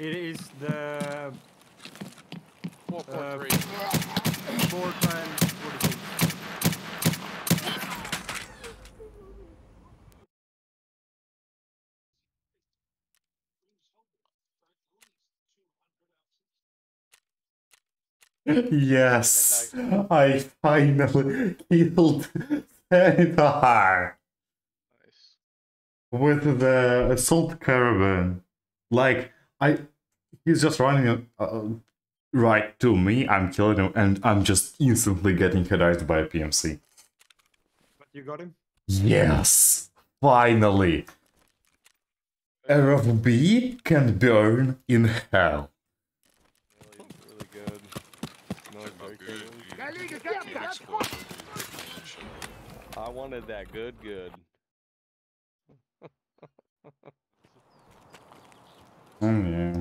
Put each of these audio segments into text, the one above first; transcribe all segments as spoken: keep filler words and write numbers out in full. It is the four point three. Four times forty-two. Yes, I finally killed Sedar nice. With the assault caravan. Like I, he's just running uh, right to me. I'm killing him, and I'm just instantly getting headshot by a P M C. But you got him? Yes, finally. R F B can burn in hell. I wanted that good, good. Oh, yeah.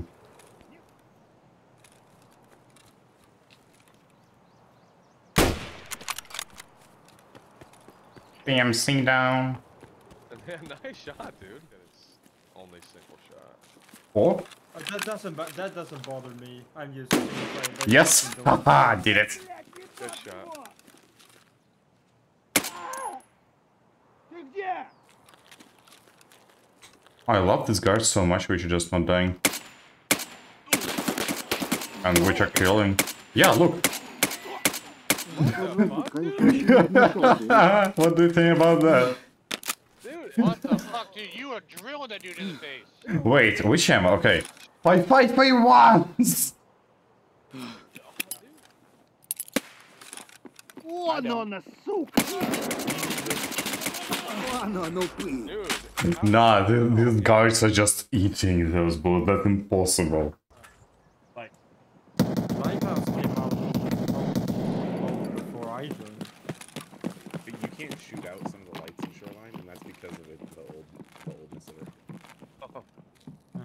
P M C down. Nice shot, dude. It's only single shot. What? Oh, that doesn't that doesn't bother me. I'm used to it. That yes. Haha, did it. Good shot. Yeah. I love this guard so much, which is just not dying. And which are killing. Yeah, look! What do you think about that? Dude, what the fuck, dude? You are drilling that dude in the face. Wait, which ammo? Okay. Fight, fight, fight once! One on the soup! Oh, no, no, please. Dude, nah, th these guys are just eating those bullets. That's impossible. Like, Lighthouse came out before I joined. But you can't shoot out some of the lights in Shoreline, and that's because of it, the, old, the oldness of it. Oh, oh. Ah.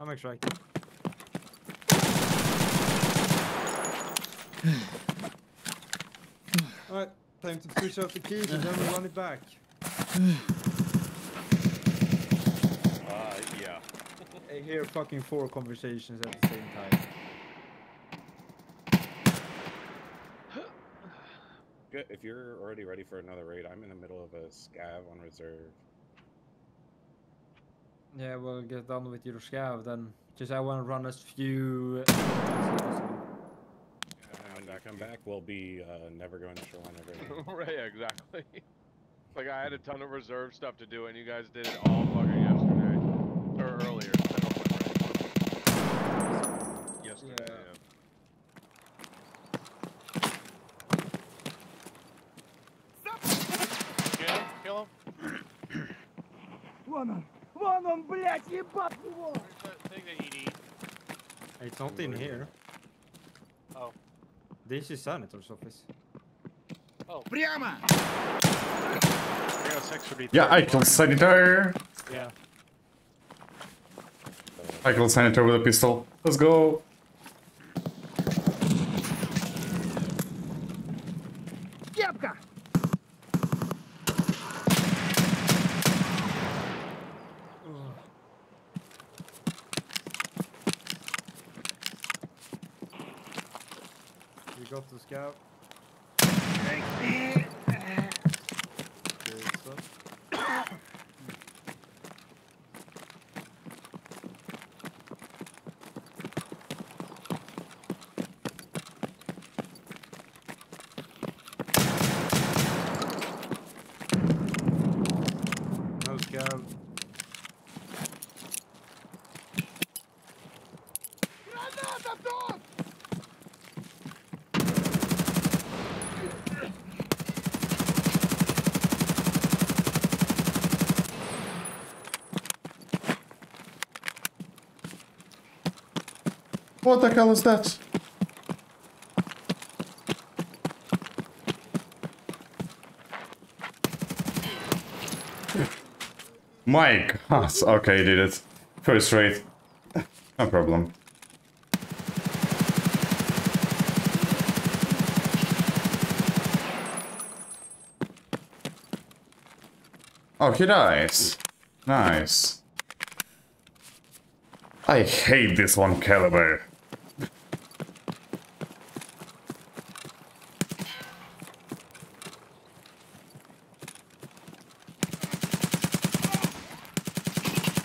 I'll make sure I can. Alright, time to push off the keys and then we run it back. Uh, yeah. I hear fucking four conversations at the same time. Good, if you're already ready for another raid, I'm in the middle of a scav on reserve. Yeah, well, get done with your scav then. Because I want to run as few... Come back, we'll be uh, never going to Shoreline ever. Right, exactly. Like I had a ton of reserve stuff to do, and you guys did it all fucking yesterday or earlier. Yesterday. Yeah. Yeah. Kill him. One on, one on, блядь, ебать его. Thing that you need. It's not in here. Oh. This is Sanitar's office. Oh. Priama! Yeah, I killed Sanitar! Yeah. I killed Sanitar with a pistol. Let's go! Yepka! Got the scout. No scout. What the hell is that? My god, okay, did it. First rate. No problem. Oh, he dies. Nice. I hate this one caliber.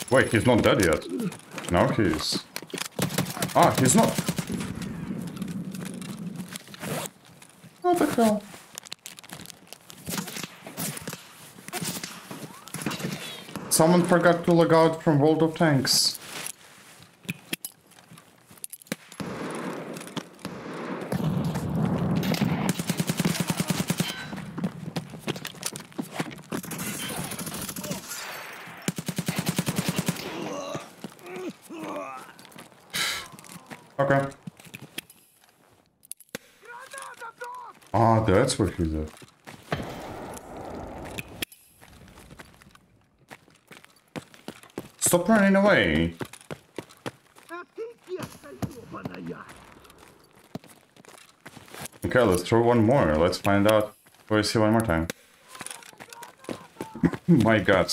Wait, he's not dead yet. No, he is. Ah, he's not. What the hell? Someone forgot to log out from World of Tanks. Okay. Ah, that's what he did. Stop running away. Okay, let's throw one more. Let's find out. Let see one more time. My God.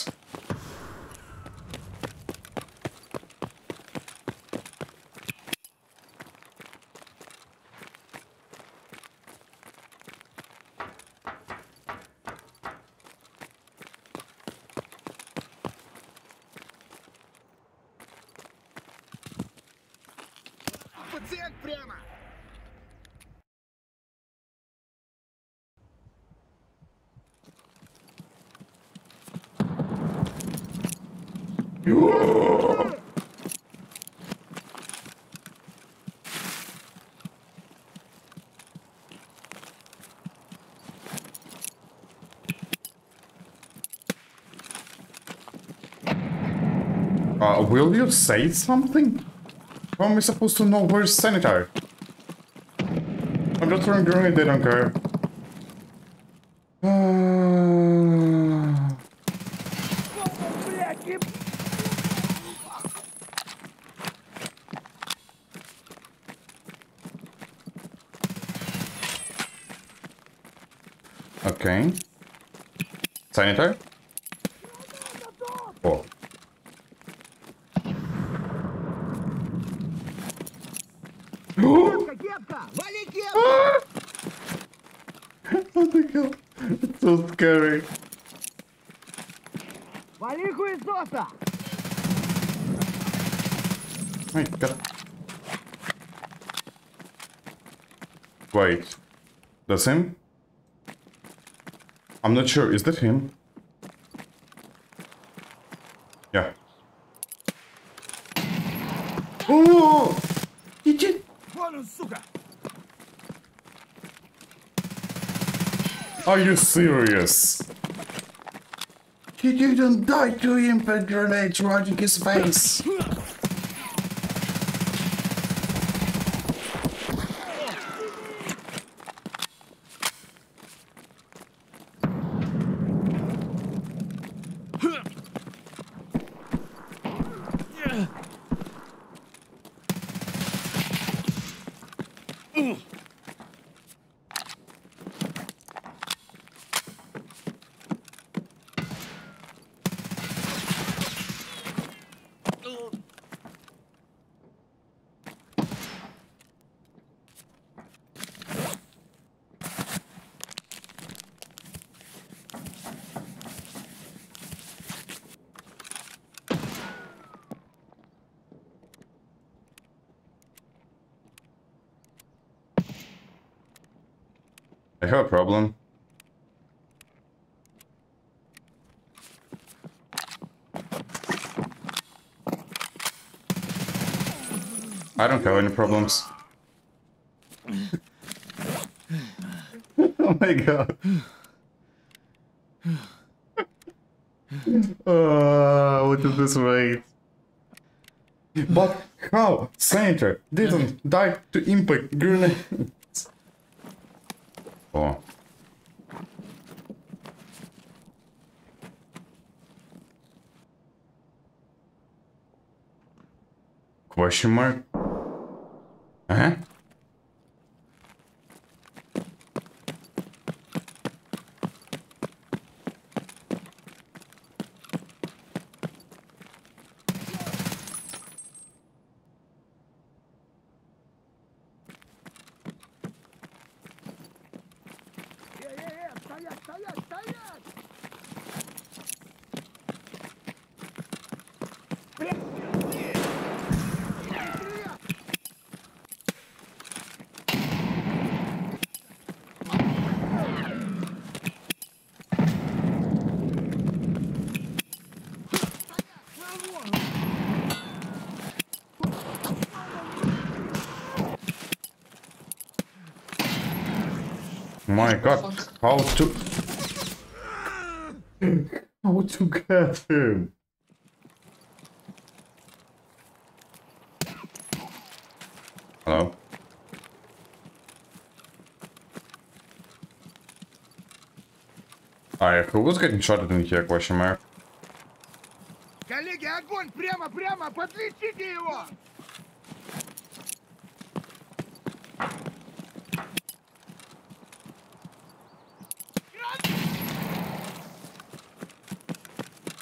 Uh, will you say something? How am I supposed to know where's Sanitar? I'm just throwing grenade, they don't care. Uh... Okay. Sanitar? Oh. Ah! What the hell? It's so scary. My God. Wait. That's him? I'm not sure. Is that him? Yeah. Oh! Did you? Are you serious? He didn't die to impact grenades right in his face. I have a problem. I don't have any problems. Oh my God. Oh, look at this rate. But how Sanitar didn't die to impact grenade? Oh. Question mark? Uh-huh. My God, how to how to get him? Hello. I who was getting shot in here? Question mark. Коллеги, огонь прямо, прямо, подлечите его!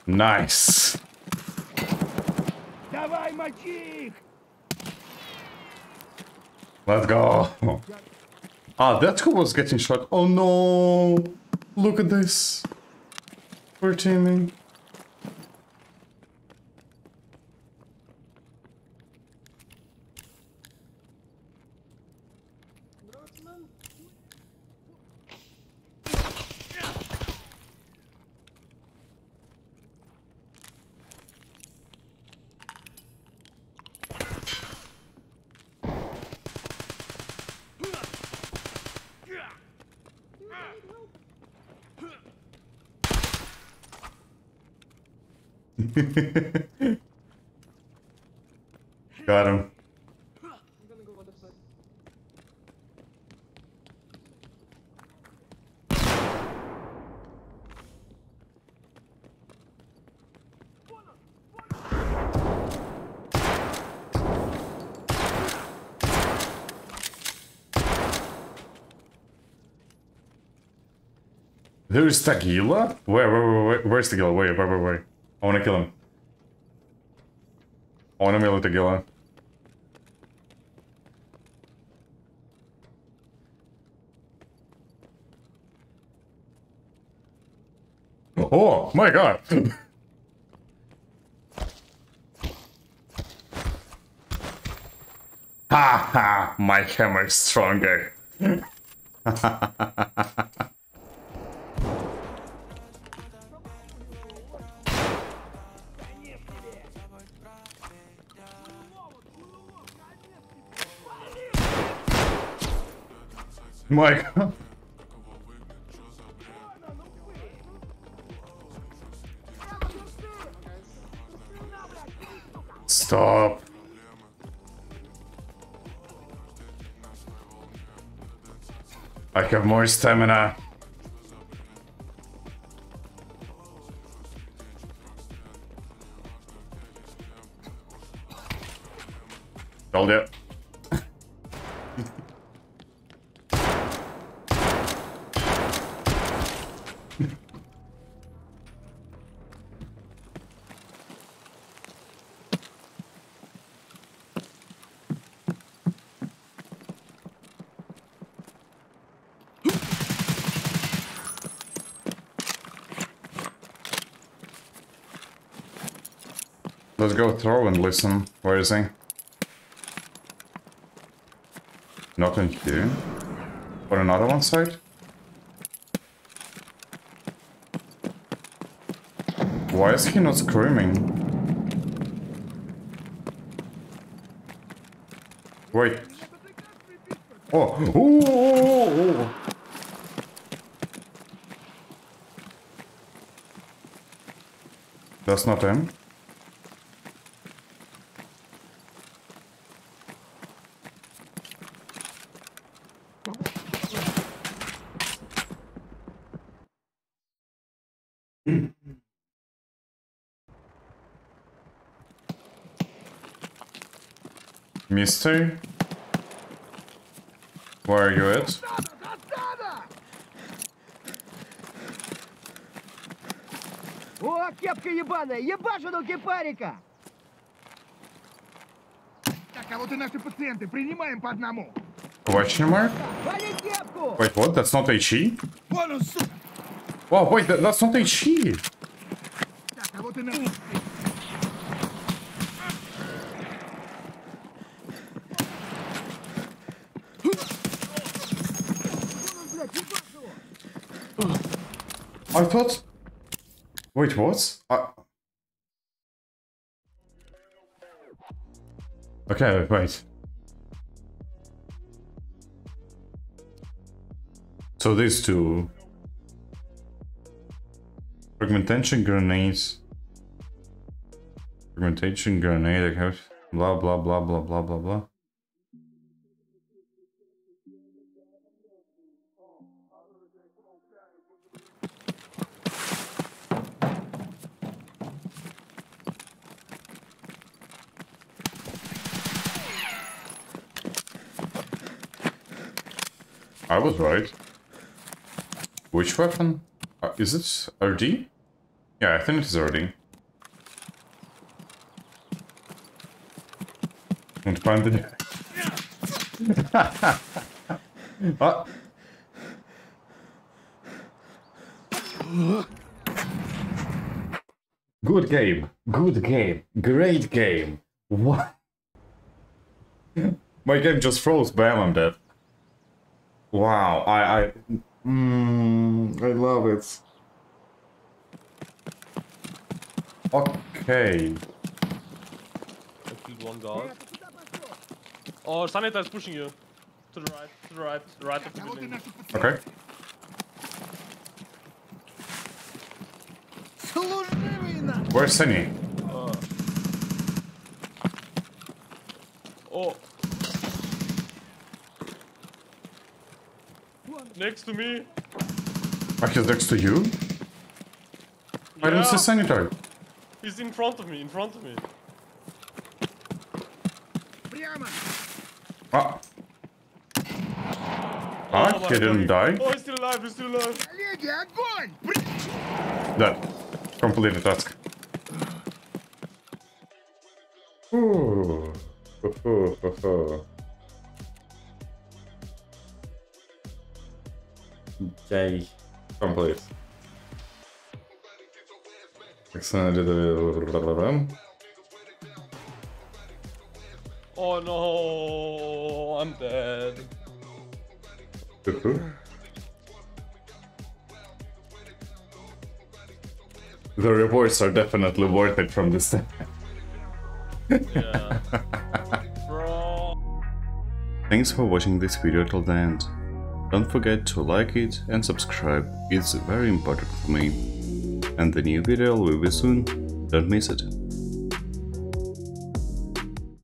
Nice. Let's go. Ah, that's who was getting shot. Oh no. Look at this. We're teaming. Got him. I'm gonna go other side. There's Tagilla? Where, where, where, where, where's Tagilla? Wait, wait, wait, wait. I wanna kill him. I wanna melee Tagilla. Oh my God! Ha ha! My hammer is stronger. Mike. Stop. I have more stamina. Hold it. Let's go throw and listen. Where is he? Not in here. On another one side? Why is he not screaming? Wait. Oh! Ooh, ooh, ooh. That's not him. Mister, where are you at? О, кепка ебаная, ебашу до кипарика. Так, а вот и наши пациенты принимаем по одному. Question mark? Wait, what? That's not H E? Wow, wait, that, that's not H E. I thought... Wait, what? I... Okay, wait. So these two... Fragmentation grenades... Fragmentation grenade, I have... Blah, blah, blah, blah, blah, blah, blah. I was right. Which weapon? Uh, is it R D? Yeah, I think it is R D. And find the... ah. Good game. Good game. Great game. What? My game just froze. Bam, I'm dead. Wow, I, I, mm, I love it. Okay. I killed one guard. Oh, Sanitar is pushing you. To the right, to the right, to the right of the building. Okay. Where's Sunny? Uh. Oh. Next to me. Ah, he's next to you? Yeah. I don't see Sanitar. He's in front of me, in front of me. Ah. Ah, oh, he didn't God. die. Oh, he's still alive, he's still alive. That. Completed task. Ooh. Yay. Complete. Oh no, I'm dead. The rewards are definitely worth it from this time. Yeah. Bro. Thanks for watching this video till the end. Don't forget to like it and subscribe, it's very important for me. And the new video will be soon, don't miss it.